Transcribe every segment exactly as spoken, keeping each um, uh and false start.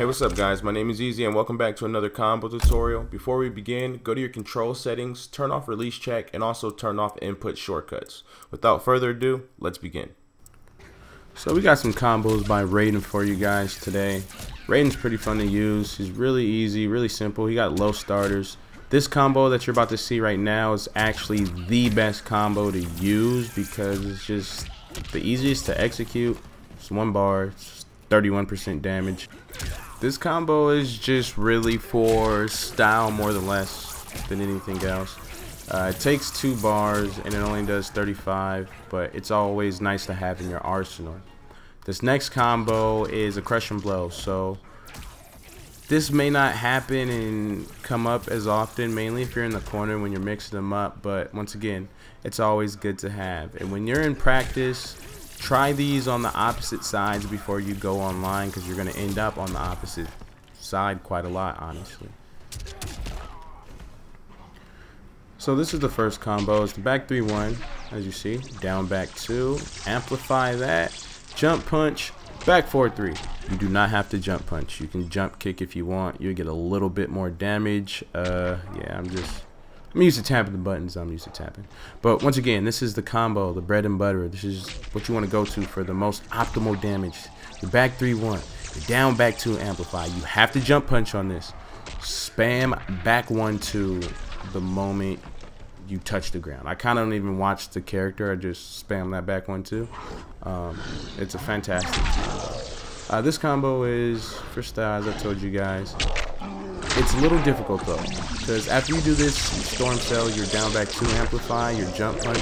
Hey, what's up guys, my name is E Z and welcome back to another combo tutorial. Before we begin, go to your control settings, turn off release check, and also turn off input shortcuts. Without further ado, let's begin. So we got some combos by Raiden for you guys today. Raiden's pretty fun to use, he's really easy, really simple, he got low starters. This combo that you're about to see right now is actually the best combo to use because it's just the easiest to execute. It's one bar, it's thirty-one percent damage. This combo is just really for style more than less than anything else. Uh, it takes two bars and it only does thirty-five, but it's always nice to have in your arsenal. This next combo is a crushing blow, so this may not happen and come up as often, mainly if you're in the corner when you're mixing them up, but once again, it's always good to have. And when you're in practice, try these on the opposite sides before you go online because you're going to end up on the opposite side quite a lot, honestly. So this is the first combo. It's the back three one, as you see. Down back two. Amplify that. Jump punch. Back four three. You do not have to jump punch. You can jump kick if you want. You'll get a little bit more damage. Uh, yeah, I'm just... I'm used to tapping the buttons, I'm used to tapping. But once again, this is the combo, the bread and butter. This is what you want to go to for the most optimal damage. Your back three one, your down back two amplify. You have to jump punch on this. Spam back one two the moment you touch the ground. I kind of don't even watch the character, I just spam that back one two. Um, it's a fantastic combo. Uh, this combo is for style, as I told you guys. It's a little difficult though, because after you do this, you storm cell, your down back two amplify, your jump punch,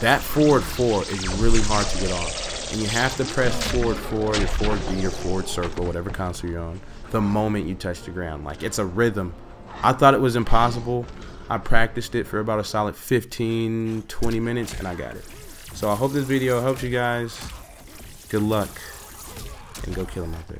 that forward four is really hard to get off. And you have to press forward four, your forward B, your forward circle, whatever console you're on, the moment you touch the ground. Like, it's a rhythm. I thought it was impossible. I practiced it for about a solid fifteen, twenty minutes, and I got it. So I hope this video helps you guys. Good luck, and go kill them out there.